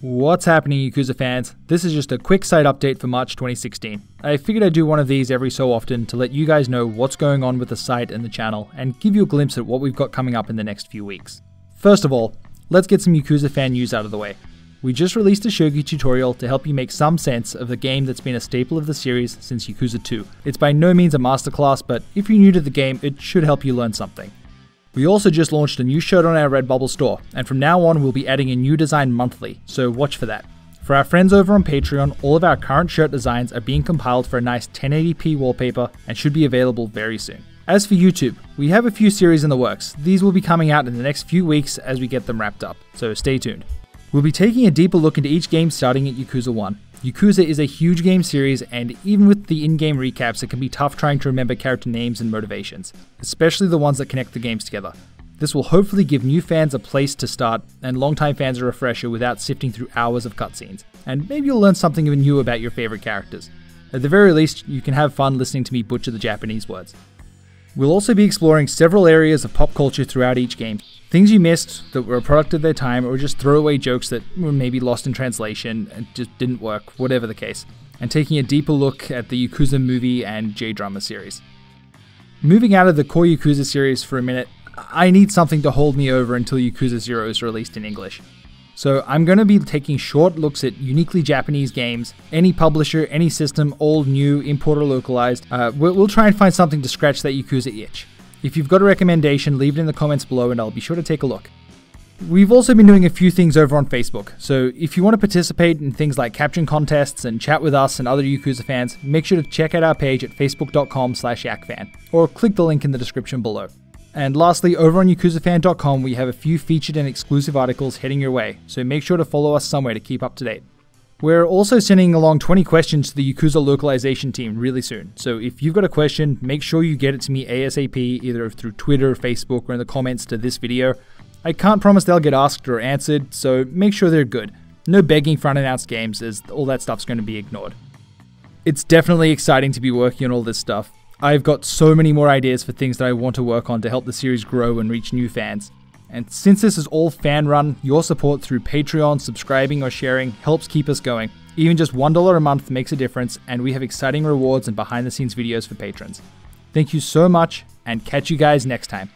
What's happening, Yakuza fans? This is just a quick site update for March 2016. I figured I'd do one of these every so often to let you guys know what's going on with the site and the channel, and give you a glimpse at what we've got coming up in the next few weeks. First of all, let's get some Yakuza fan news out of the way. We just released a Shogi tutorial to help you make some sense of the game that's been a staple of the series since Yakuza 2. It's by no means a masterclass, but if you're new to the game, it should help you learn something. We also just launched a new shirt on our Redbubble store, and from now on we'll be adding a new design monthly, so watch for that. For our friends over on Patreon, all of our current shirt designs are being compiled for a nice 1080p wallpaper and should be available very soon. As for YouTube, we have a few series in the works. These will be coming out in the next few weeks as we get them wrapped up, so stay tuned. We'll be taking a deeper look into each game starting at Yakuza 1. Yakuza is a huge game series, and even with the in-game recaps it can be tough trying to remember character names and motivations, especially the ones that connect the games together. This will hopefully give new fans a place to start, and longtime fans a refresher without sifting through hours of cutscenes, and maybe you'll learn something even new about your favourite characters. At the very least, you can have fun listening to me butcher the Japanese words. We'll also be exploring several areas of pop culture throughout each game. Things you missed that were a product of their time, or just throwaway jokes that were maybe lost in translation and just didn't work, whatever the case, and taking a deeper look at the Yakuza movie and J-drama series. Moving out of the core Yakuza series for a minute, I need something to hold me over until Yakuza 0 is released in English. So I'm going to be taking short looks at uniquely Japanese games, any publisher, any system, old, new, import or localized. We'll try and find something to scratch that Yakuza itch. If you've got a recommendation, leave it in the comments below and I'll be sure to take a look. We've also been doing a few things over on Facebook, so if you want to participate in things like caption contests and chat with us and other Yakuza fans, make sure to check out our page at facebook.com/yakfan, or click the link in the description below. And lastly, over on yakuzafan.com we have a few featured and exclusive articles heading your way, so make sure to follow us somewhere to keep up to date. We're also sending along 20 questions to the Yakuza localization team really soon, so if you've got a question, make sure you get it to me ASAP, either through Twitter, Facebook, or in the comments to this video. I can't promise they'll get asked or answered, so make sure they're good. No begging for unannounced games, as all that stuff's going to be ignored. It's definitely exciting to be working on all this stuff. I've got so many more ideas for things that I want to work on to help the series grow and reach new fans. And since this is all fan-run, your support through Patreon, subscribing or sharing helps keep us going. Even just $1 a month makes a difference, and we have exciting rewards and behind-the-scenes videos for patrons. Thank you so much, and catch you guys next time.